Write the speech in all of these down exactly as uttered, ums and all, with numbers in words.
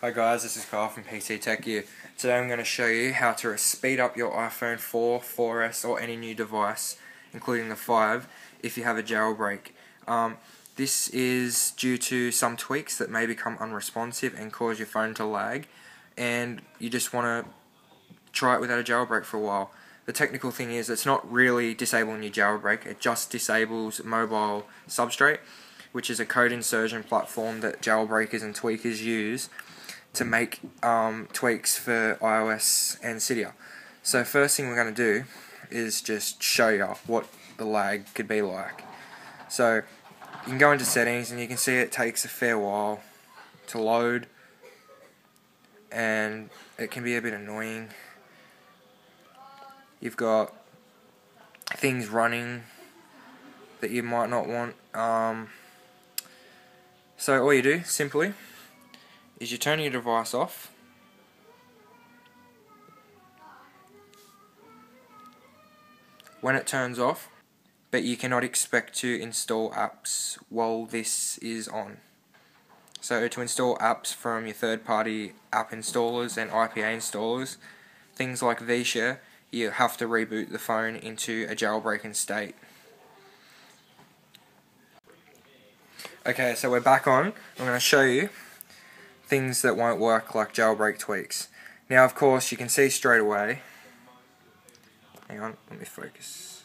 Hi guys, this is Carl from P C Tech Gear. Today I'm going to show you how to speed up your iPhone four, four S or any new device, including the five, if you have a jailbreak. Um, this is due to some tweaks that may become unresponsive and cause your phone to lag, and you just want to try it without a jailbreak for a while. The technical thing is it's not really disabling your jailbreak, it just disables mobile substrate, which is a code insertion platform that jailbreakers and tweakers use to make um, tweaks for iOS and Cydia. So first thing we're going to do is just show you what the lag could be like. So you can go into settings and you can see it takes a fair while to load, and it can be a bit annoying. You've got things running that you might not want. Um, so all you do simply is you turn your device off, when it turns off, but you cannot expect to install apps while this is on. So to install apps from your third-party app installers and I P A installers, things like vShare, you have to reboot the phone into a jailbroken state. Okay, so we're back on. I'm going to show you things that won't work, like jailbreak tweaks. Now of course you can see straight away, hang on, let me focus,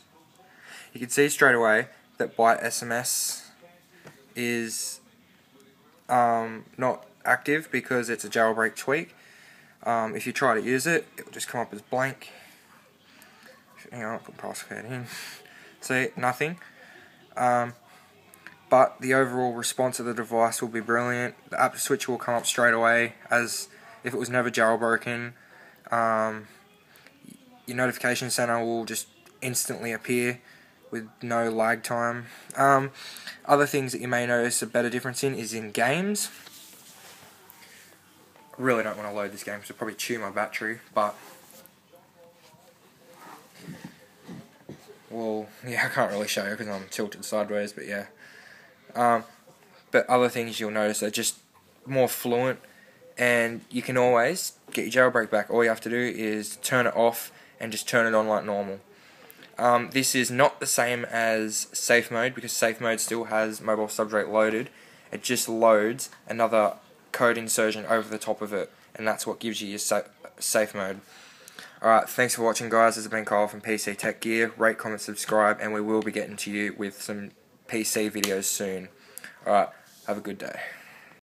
you can see straight away that Byte S M S is um, not active because it's a jailbreak tweak. Um, if you try to use it, it will just come up as blank. Hang on, I'll put passcode in. See, nothing. Um, But the overall response of the device will be brilliant. The app switcher will come up straight away as if it was never jailbroken. Um, your notification center will just instantly appear with no lag time. Um, other things that you may notice a better difference in is in games. I really don't want to load this game because it'll probably chew my battery, but well, yeah, I can't really show you because I'm tilted sideways, but yeah. Um, but other things you'll notice are just more fluent, and you can always get your jailbreak back. All you have to do is turn it off and just turn it on like normal. Um, this is not the same as safe mode, because safe mode still has mobile substrate loaded. It just loads another code insertion over the top of it, and that's what gives you your sa safe mode. Alright, thanks for watching guys. This has been Kyle from P C Tech Gear. Rate, comment, subscribe, and we will be getting to you with some P C videos soon. Alright, have a good day.